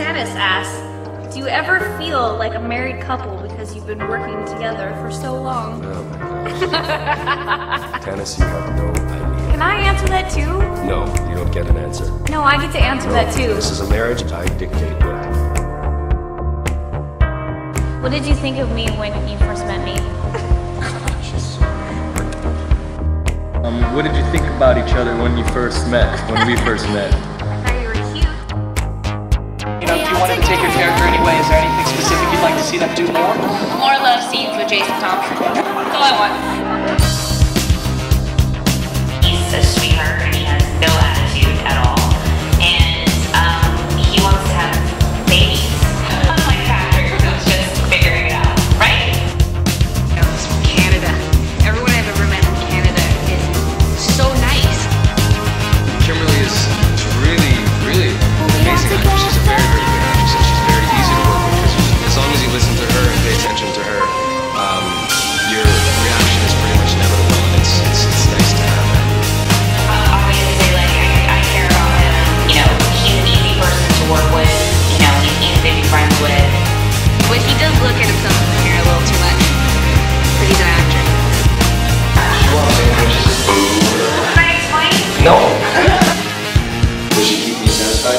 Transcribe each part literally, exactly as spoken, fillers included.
Tanis asks, do you ever feel like a married couple because you've been working together for so long? Oh my gosh. Tanis, you have no idea. Can I answer that too? No, you don't get an answer. No, I get to answer no, that too. This is a marriage, I dictate that. What did you think of me when you first met me? Um, what did you think about each other when you first met, when we first met? I thought you were cute. You know, if you wanted to take your character anyway, is there anything specific you'd like to see them do more? More love scenes with Jason Thompson. That's all I want. He's a sweetheart and he has no attitude at all. And um, he wants to have babies. Unlike Patrick, who's just figuring it out, right? I was from Canada. Everyone I've ever met. No. Does she keep me satisfied?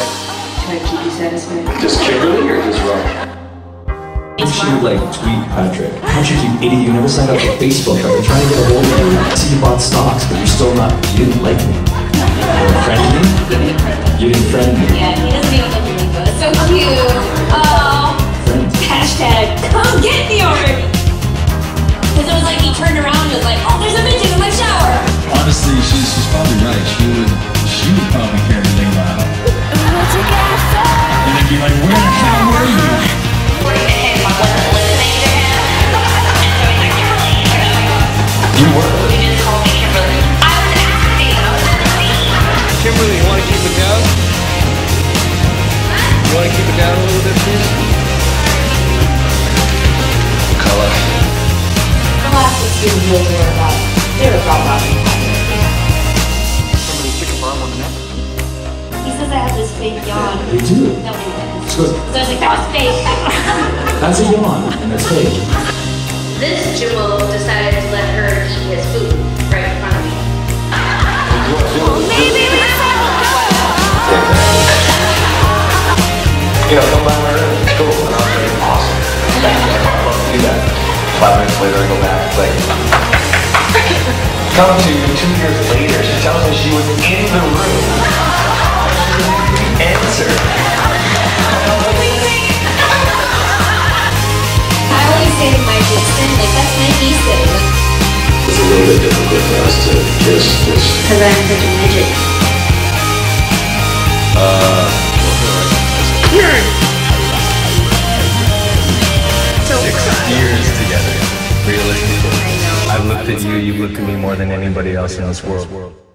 Should I keep you satisfied? Just Kimberly or just Rob? You should like tweet Patrick. Patrick, you idiot, you never signed up for Facebook. I've been trying to get a hold of you. I see you bought stocks, but you're still not, you didn't like me. You were friend me? You didn't friend me. Yeah, he doesn't even look at me, but it's so cute. Oh. Friend. Hashtag, come get me already. Because it was like he turned around and was like, oh, there's a midget in my shower. Honestly, she's, she's probably right. She would, she would probably care to think about it. And I'd be like, where the hell were you? You were. I was acting. I was acting. Kimberly, you want to keep it down? You want to keep it down a little bit, please? The color. The last few years were about, they were about Bobby. He says I have this fake yawn. You do. No, he does. So I was like, that was fake. That's a yawn, and that's fake. This jewel decided to let her eat his food right in front of me. Well, maybe we You know, come by my room. It's cool. And I was like, awesome. I'd love to do that. Five minutes later, I go back. It's like, come to two years later, she tells me she was in the room. Answer. I always say to my Jason, like, that's my Jason. It's a little bit difficult for us to kiss this. Because I'm such a midget. Uh. Nerd! Six years together, realistically. I know. I've looked at you, you looked at me more than anybody else in this world.